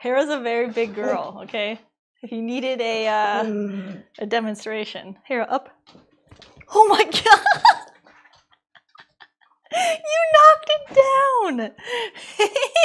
Hera's a very big girl, okay? If you needed a demonstration. Hera, up. Oh my god! You knocked it down!